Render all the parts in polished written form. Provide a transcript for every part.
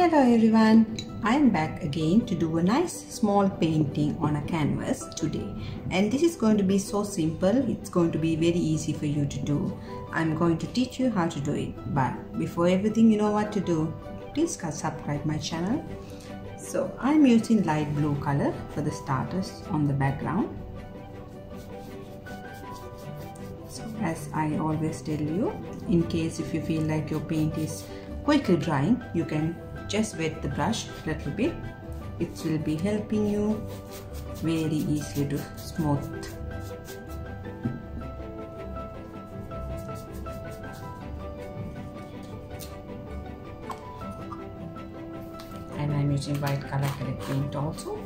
Hello everyone, I am back again to do a nice small painting on a canvas today, and this is going to be so simple. It's going to be very easy for you to do. I'm going to teach you how to do it, but before everything, you know what to do. Please subscribe my channel. So I'm using light blue color for the starters on the background. So as I always tell you, in case if you feel like your paint is quickly drying, you can just wet the brush a little bit. It will be helping you very easily to smooth. And I'm using white color palette paint also.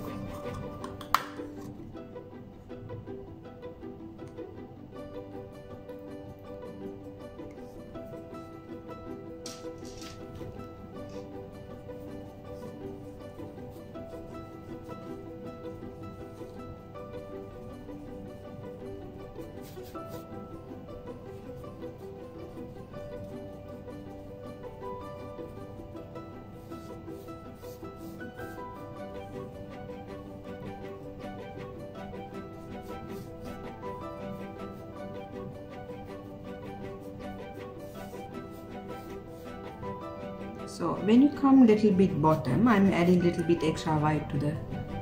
So when you come little bit bottom, I'm adding little bit extra white to the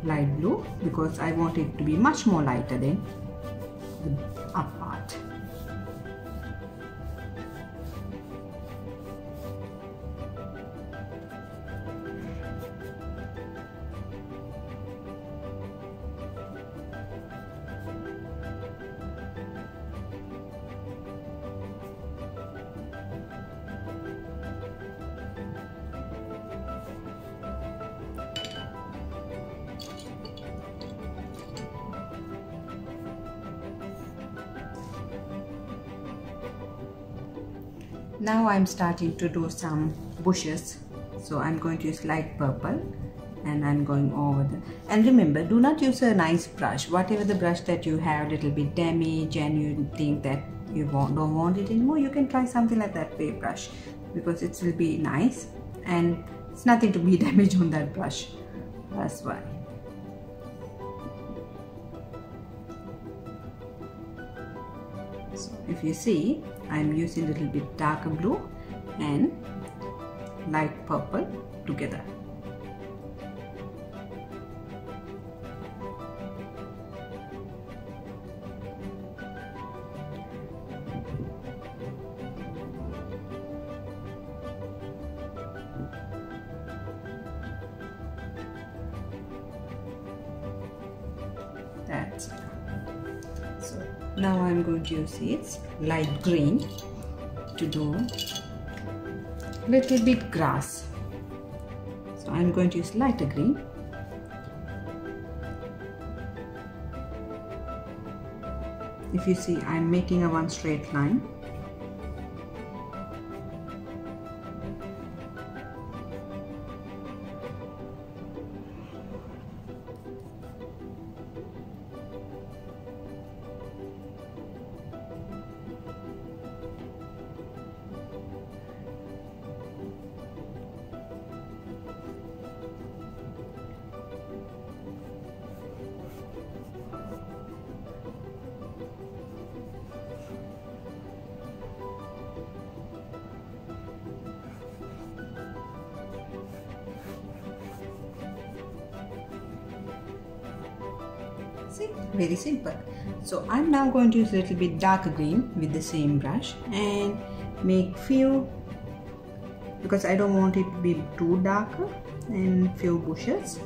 light blue because I want it to be much more lighter than the up part. Now I'm starting to do some bushes, so I'm going to use light purple and I'm going over them. And remember, do not use a nice brush. Whatever the brush that you have little bit damaged and you think that you don't want it anymore, you can try something like that paper brush because it will be nice and it's nothing to be damaged on that brush. That's why. So if you see, I'm using a little bit darker blue and light purple together. That's it. So now I'm going to use its light green to do little bit grass. So I'm going to use lighter green. If you see, I'm making a one straight line. See, very simple. So I'm now going to use a little bit darker green with the same brush and make few, because I don't want it to be too darker, and few bushes.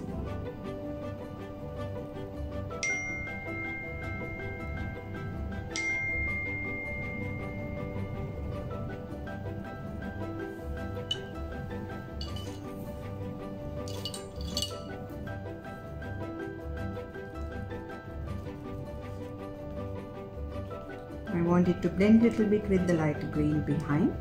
I want it to blend a little bit with the light green behind.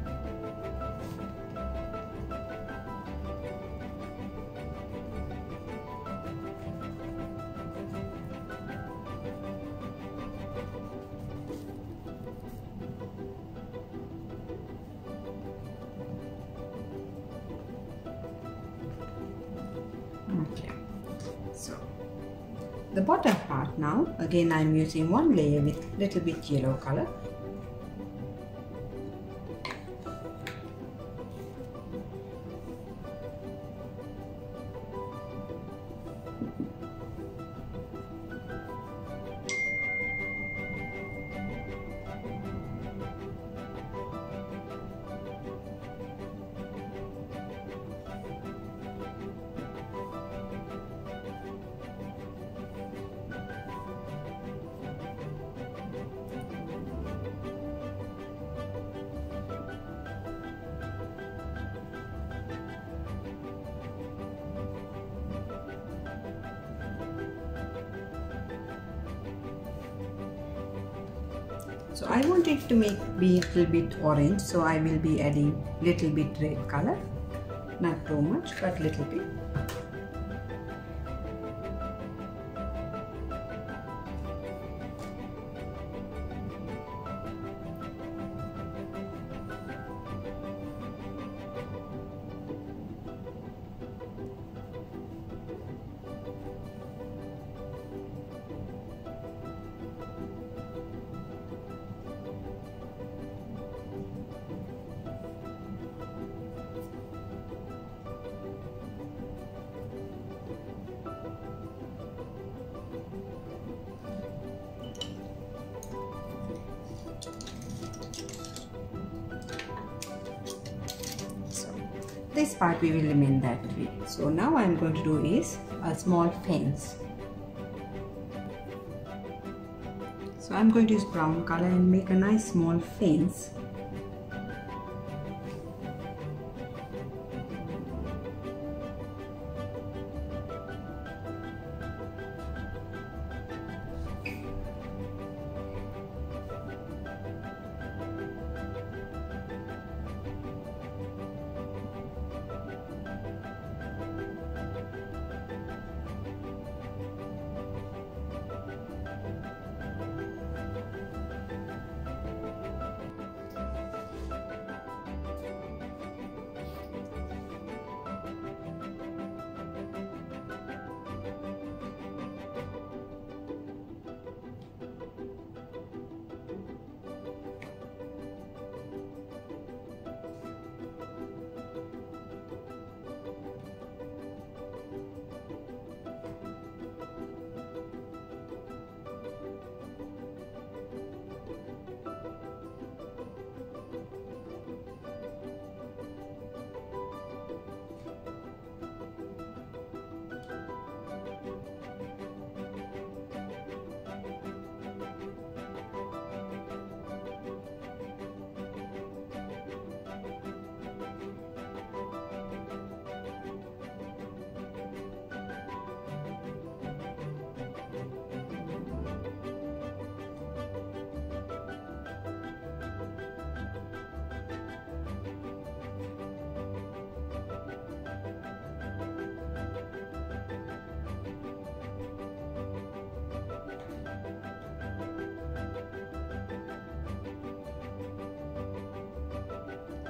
the bottom part now. Again, I am using one layer with little bit yellow color. So I want it to be a little bit orange, so I will be adding little bit red color, not too much but little bit. This part we will remain that way. So now I am going to do is a small fence. So I am going to use brown color and make a nice small fence.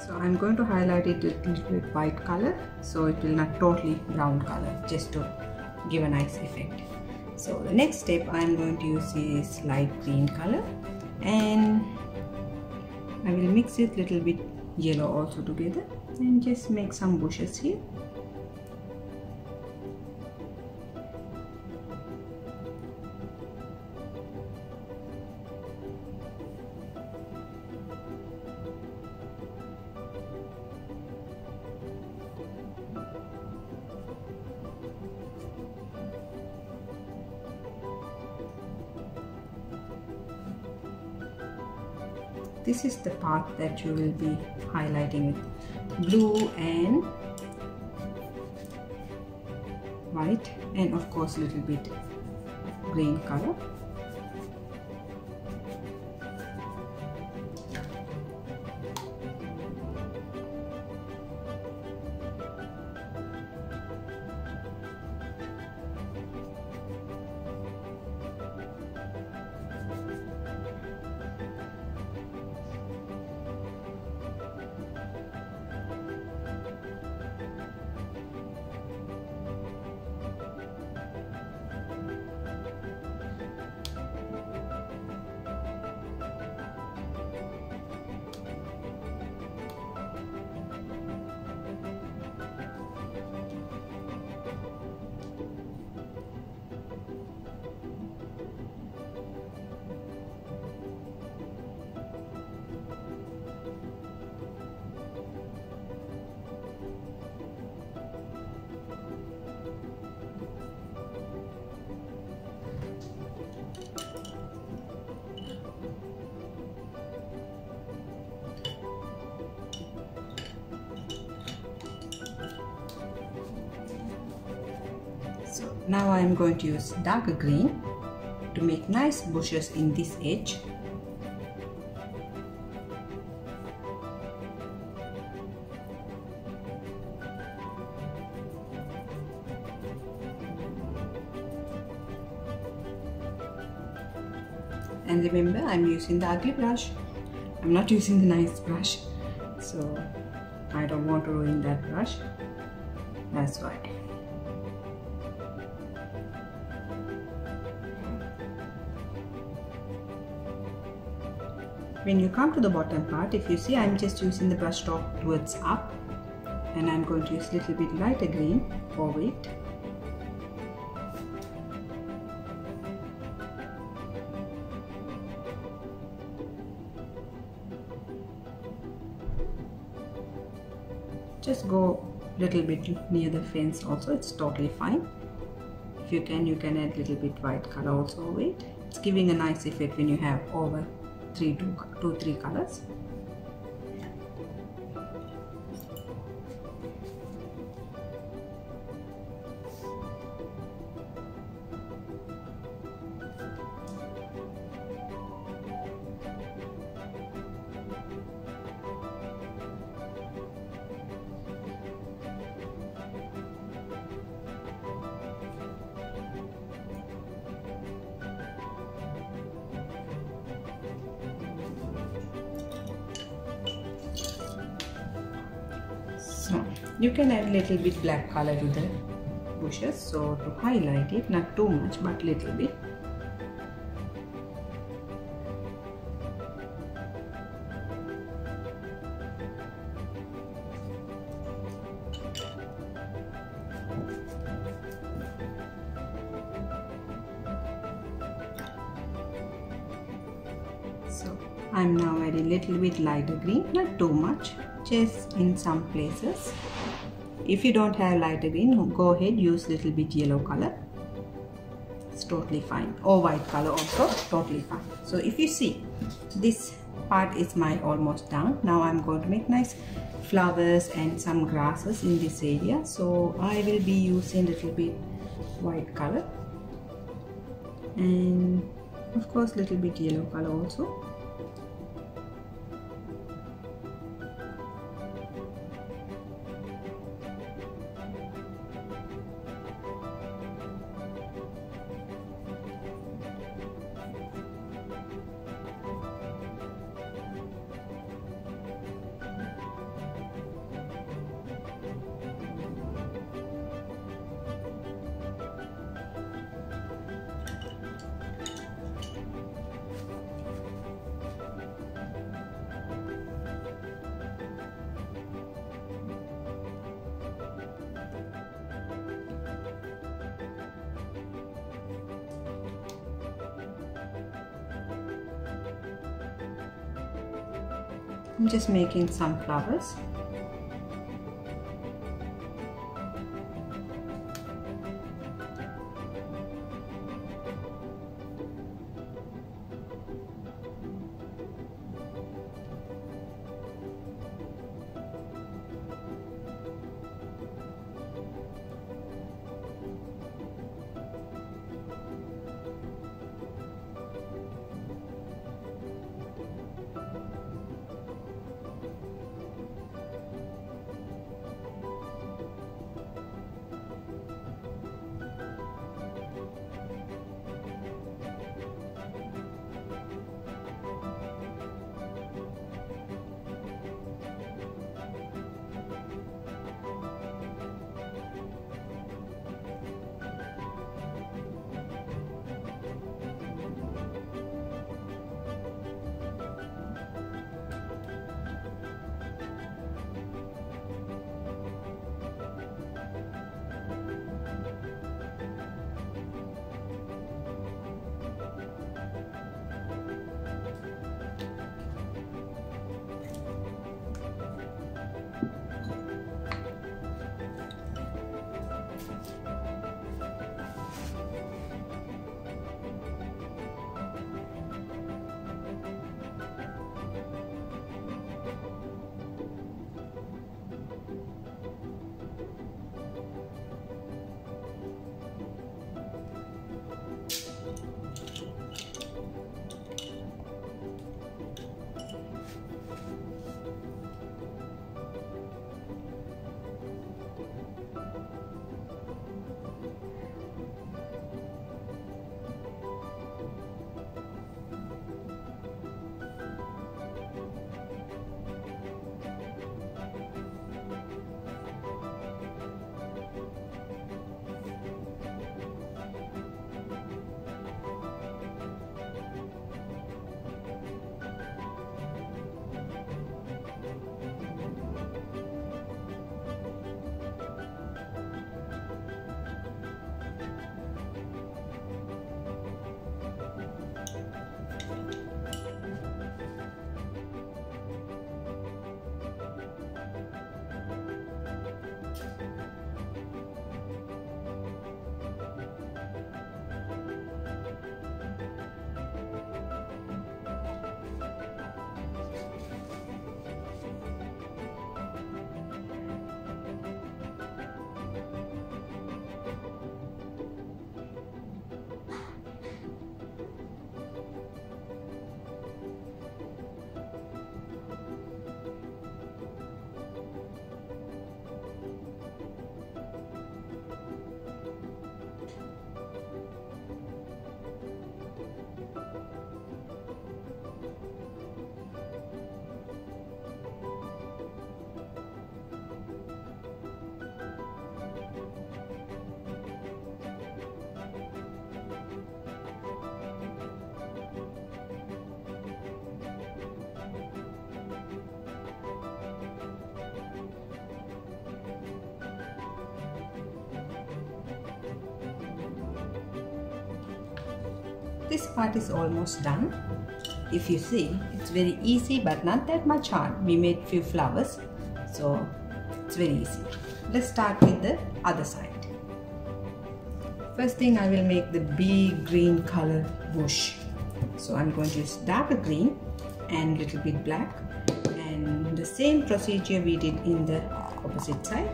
So I'm going to highlight it with a little bit white color, so it will not totally brown color, just to give a nice effect. So the next step I'm going to use is light green color, and I will mix it little bit yellow also together and just make some bushes here. This is the part that you will be highlighting with blue and white, and of course a little bit green color. Now I am going to use darker green to make nice bushes in this edge. And remember, I'm using the ugly brush. I'm not using the nice brush, so I don't want to ruin that brush. That's why. When you come to the bottom part, if you see, I'm just using the brush top towards up, and I'm going to use a little bit lighter green for it. Just go a little bit near the fence also, it's totally fine. If you can add a little bit white color also over it. It's giving a nice effect when you have over two, three colors. You can add a little bit black color to the bushes, so to highlight it, not too much but little bit. So I'm now adding a little bit lighter green, not too much, just in some places. If you don't have lighter green, go ahead, use little bit yellow color. It's totally fine. Or white color also, totally fine. So if you see, this part is my almost done. Now I'm going to make nice flowers and some grasses in this area. So I will be using little bit white color. And of course little bit yellow color also. I'm just making some flowers. This part is almost done. If you see, it's very easy but not that much hard. We made few flowers, so it's very easy. Let's start with the other side. First thing, I will make the big green color bush. So I'm going to use darker green and little bit black, and the same procedure we did in the opposite side.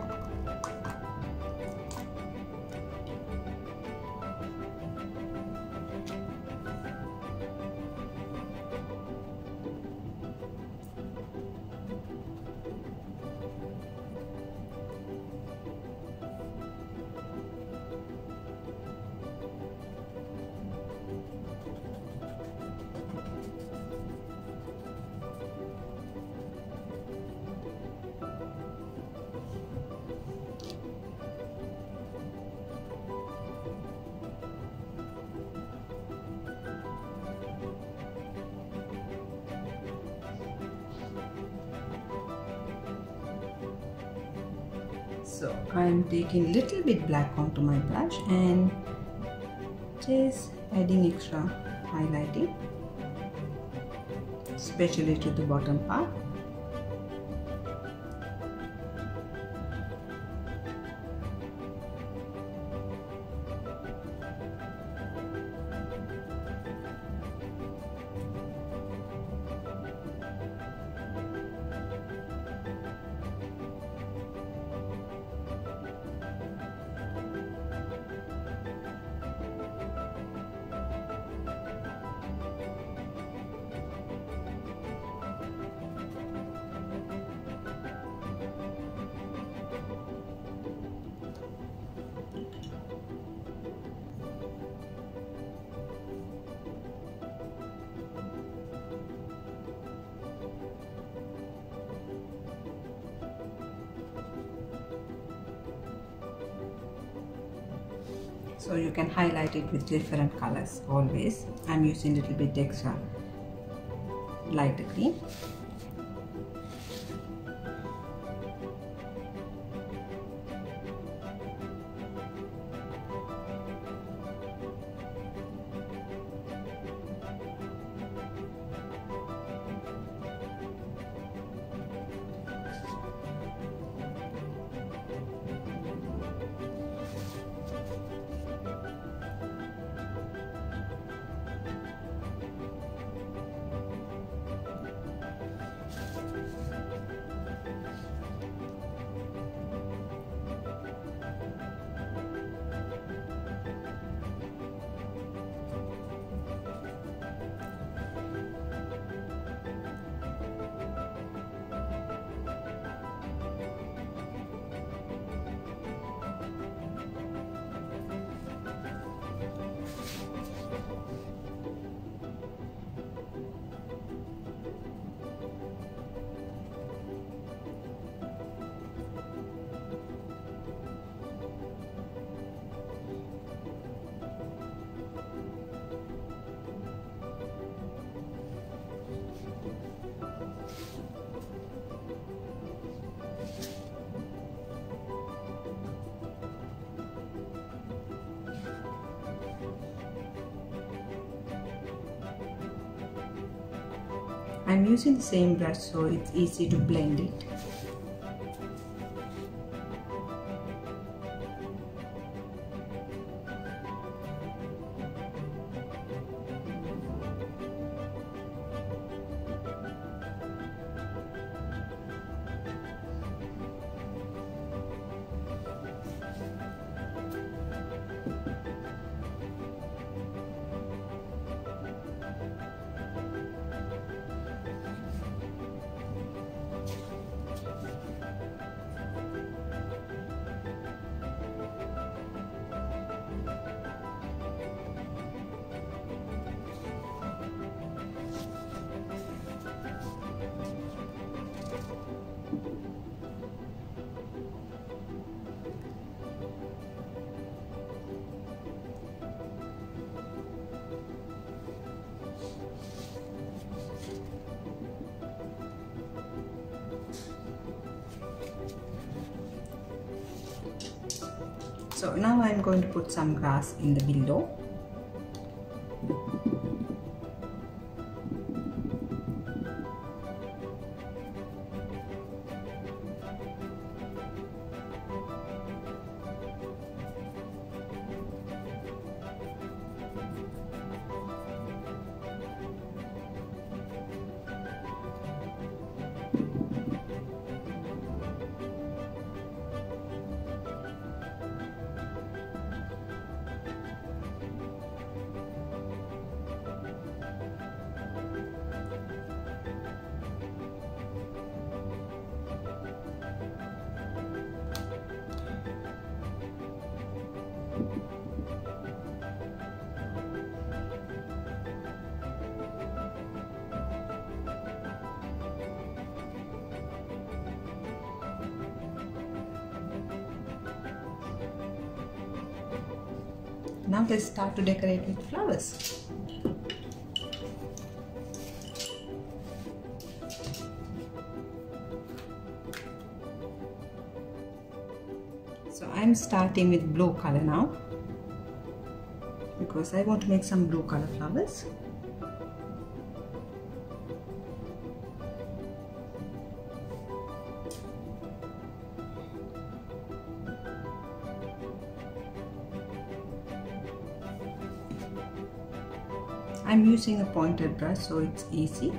So I'm taking little bit black onto my brush and just adding extra highlighting, especially to the bottom part. So you can highlight it with different colors always. I'm using a little bit extra lighter green. I'm using the same brush, so it's easy to blend it. So now I'm going to put some grass in the window. Now let's start to decorate with flowers. So I'm starting with blue color now, because I want to make some blue color flowers. I'm using a pointed brush, so it's easy.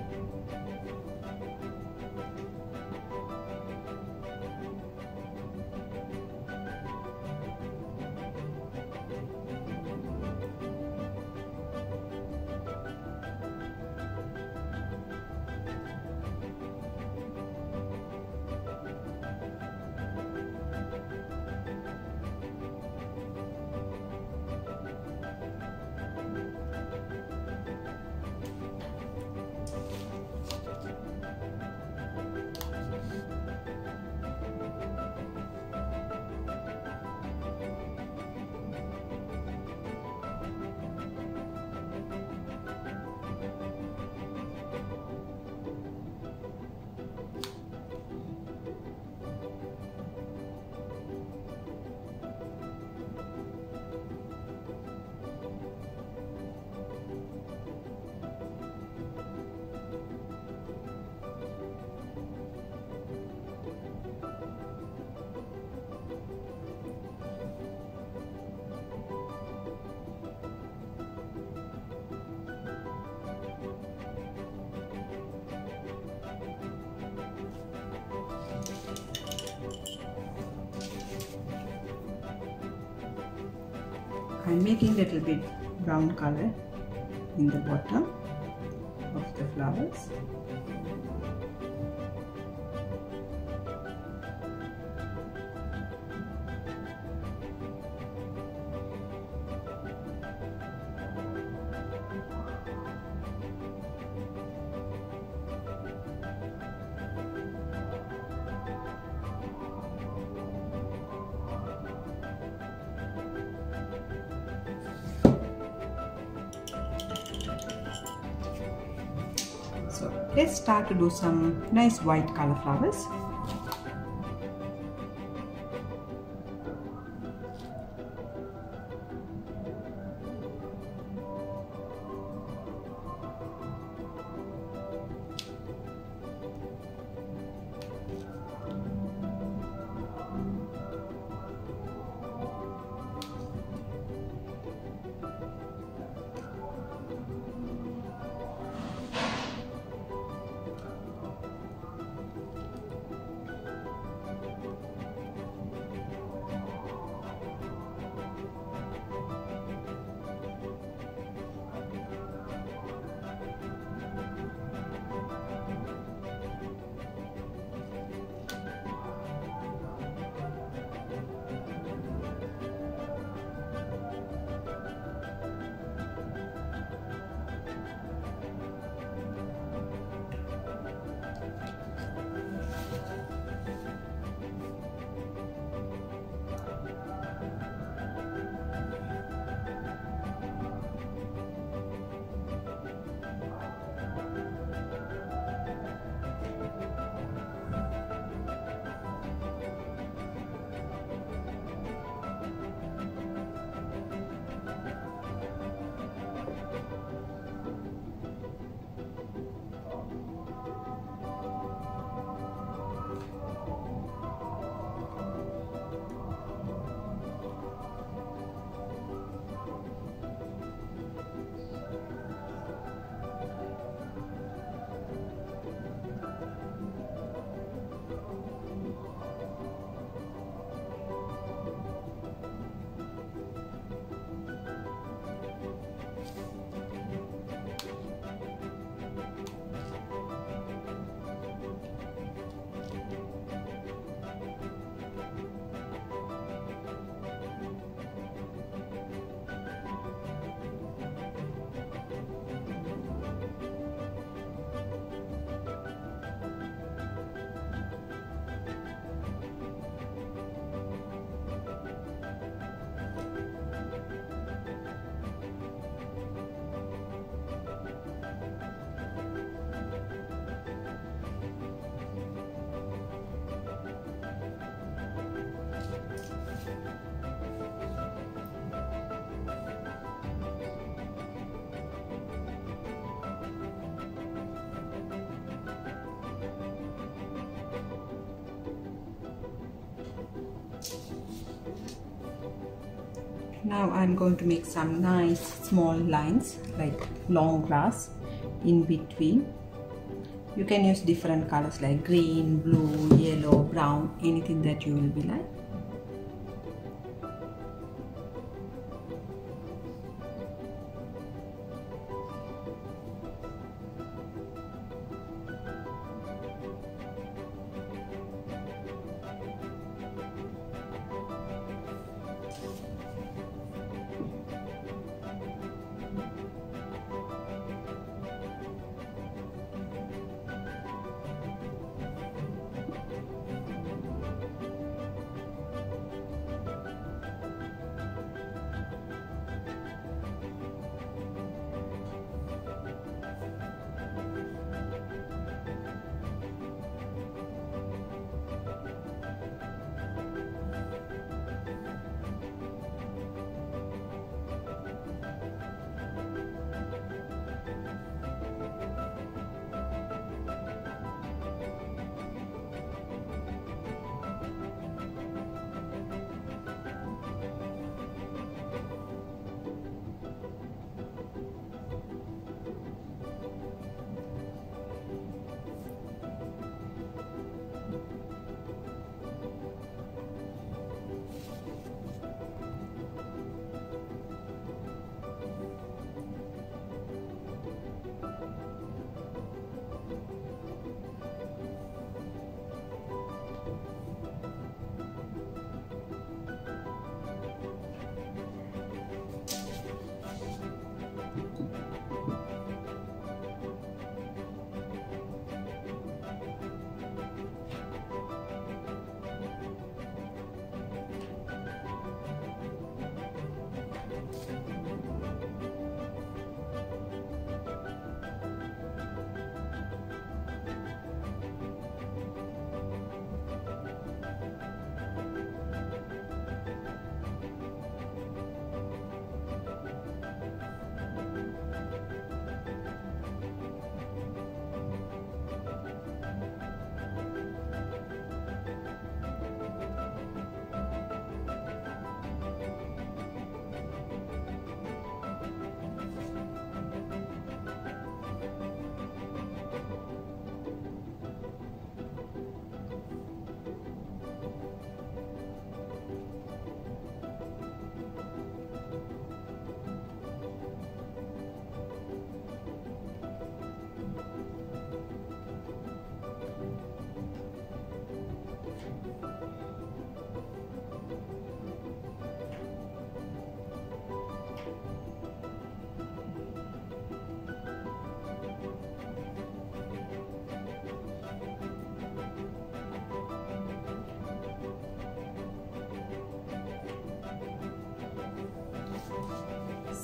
I'm making little bit brown color in the bottom of the flowers. Let's start to do some nice white color flowers. Now I'm going to make some nice small lines like long grass in between. You can use different colors like green, blue, yellow, brown, anything that you will be like.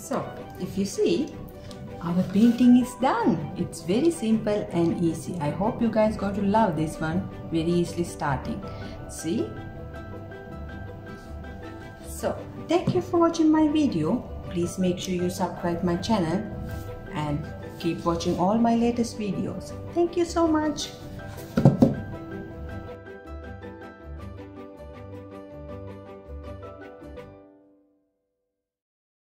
So, if you see, our painting is done. It's very simple and easy. I hope you guys got to love this one, very easily starting. See? So, thank you for watching my video. Please make sure you subscribe my channel and keep watching all my latest videos. Thank you so much.